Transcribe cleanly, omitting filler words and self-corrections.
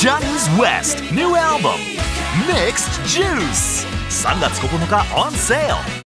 Johnny's West new album, Mixed Juice. 3月9日 on sale.